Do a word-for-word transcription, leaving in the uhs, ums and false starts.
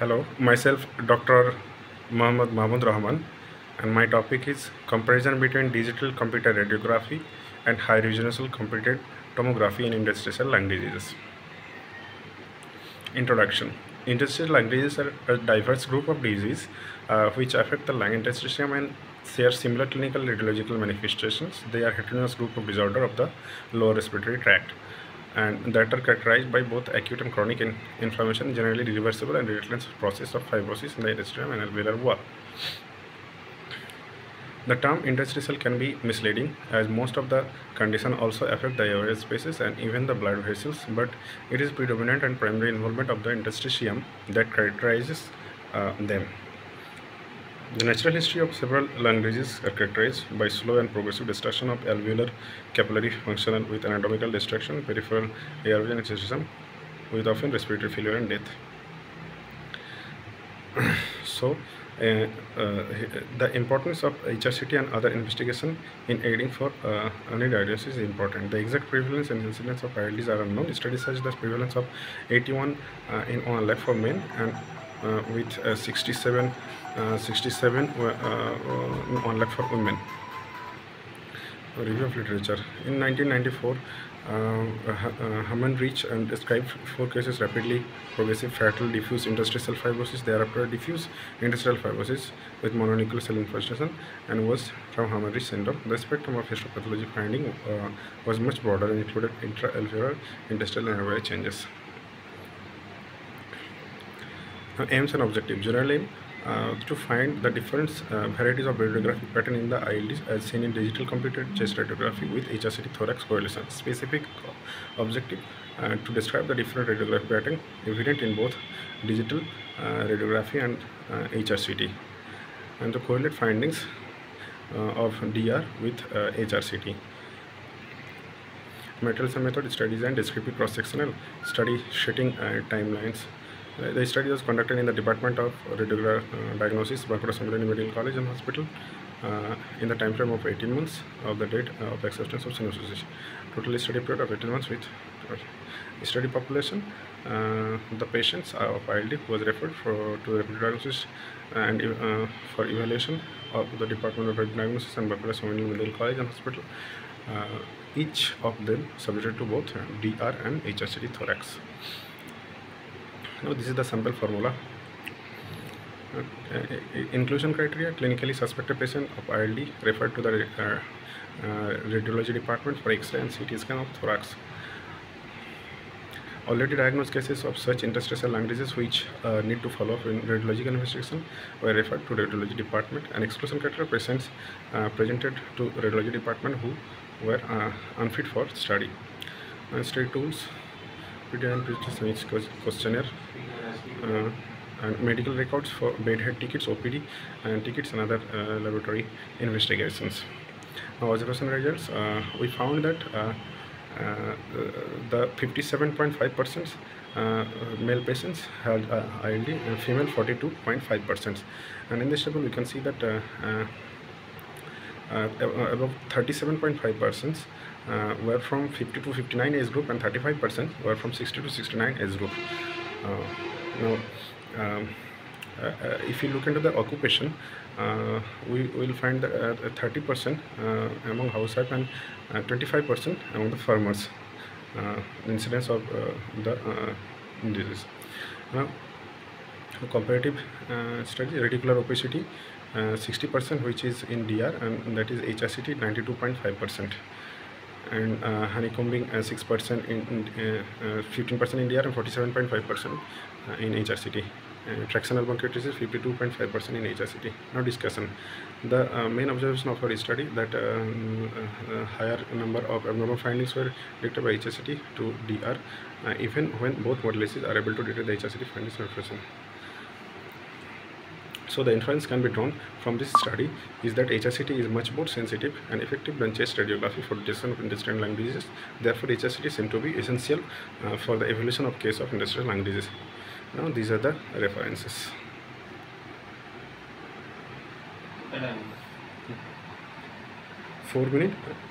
Hello, myself Doctor Mahmud Rahman, and my topic is comparison between digital computer radiography and high resolution computed tomography in interstitial lung diseases. Introduction. Interstitial lung diseases are a diverse group of diseases uh, which affect the lung interstitium and share similar clinical radiological manifestations. They are heterogeneous group of disorder of the lower respiratory tract, and that are characterized by both acute and chronic in inflammation, generally reversible, and recurrence process of fibrosis in the interstitium and alveolar wall. The term interstitial can be misleading, as most of the condition also affect the airway spaces and even the blood vessels, but it is predominant and primary involvement of the interstitium that characterizes uh, them. The natural history of several lung diseases are characterized by slow and progressive destruction of alveolar capillary function with anatomical destruction, peripheral A R V and H S M, with often respiratory failure and death. So, uh, uh, the importance of H R C T and other investigation in aiding for uh, early diagnosis is important. The exact prevalence and incidence of I L Ds are unknown. Studies such as the prevalence of eighty-one uh, in one lakh for men and Uh, with uh, sixty-seven uh, on lakh for women. Review of literature. In nineteen ninety-four, uh, uh, Hamman-Rich and described four cases: rapidly progressive fatal diffuse interstitial fibrosis, thereafter diffuse interstitial fibrosis with mononuclear cell infiltration, and was from Hamman-Rich syndrome. The spectrum of histopathology finding uh, was much broader and included intra-alveolar, interstitial, and airway changes. Aims and objectives. General aim uh, to find the different uh, varieties of radiographic pattern in the I L Ds as seen in digital computed chest radiography with H R C T thorax correlation. Specific objective uh, to describe the different radiographic pattern evident in both digital uh, radiography and uh, H R C T, and to correlate findings uh, of D R with uh, H R C T. Materials and method. Study design, descriptive cross-sectional study, shedding uh, timelines. The study was conducted in the Department of Radiographic uh, Diagnosis, Bacchus Mundi Medical College and Hospital, uh, in the time frame of eighteen months of the date uh, of acceptance of synostosis. Total study period of eighteen months with study population. Uh, the patients of I L D was referred for, to the diagnosis and uh, for evaluation of the Department of Radiographic Diagnosis and Bacchus Mundi Medical College and Hospital. Uh, each of them subjected to both D R and H R C T thorax. Now, this is the sample formula. Okay. Inclusion criteria: clinically suspected patient of I L D referred to the uh, uh, radiology department for X-ray and C T scan of thorax. Already diagnosed cases of such interstitial lung disease which uh, need to follow up in radiological investigation were referred to radiology department. And exclusion criteria: patients uh, presented to radiology department who were uh, unfit for study. And study tools. Questionnaire uh, and medical records for bedhead tickets, O P D, and tickets and other uh, laboratory investigations. Now, observation results. Uh, we found that uh, uh, the fifty-seven point five percent uh, male patients had uh, I L D, and female forty-two point five percent. And in this table, we can see that uh, uh, Uh, above thirty-seven point five percent uh, were from fifty to fifty-nine age group, and thirty-five percent were from sixty to sixty-nine age group. Uh, now, um, uh, uh, if you look into the occupation, uh, we will find that uh, thirty percent uh, among housewives and uh, twenty-five percent among the farmers. Uh, incidence of uh, the uh, disease. Now, comparative uh, study: reticular opacity sixty percent, uh, which is in D R, and that is H R C T ninety-two point five percent, and uh, honeycombing six percent in fifteen percent uh, uh, in D R, and forty-seven point five percent uh, in H R C T. Uh, Tractional bronchiectasis fifty-two point five percent in H R C T. Now, discussion. The uh, main observation of our study that um, uh, higher number of abnormal findings were detected by H R C T to D R, uh, even when both modalities are able to detect the H R C T findings and expression. So, the inference can be drawn from this study is that H R C T is much more sensitive and effective than chest radiography for detection of interstitial lung diseases. Therefore, H R C T seems to be essential uh, for the evolution of case of interstitial lung disease. Now, these are the references. Four minutes.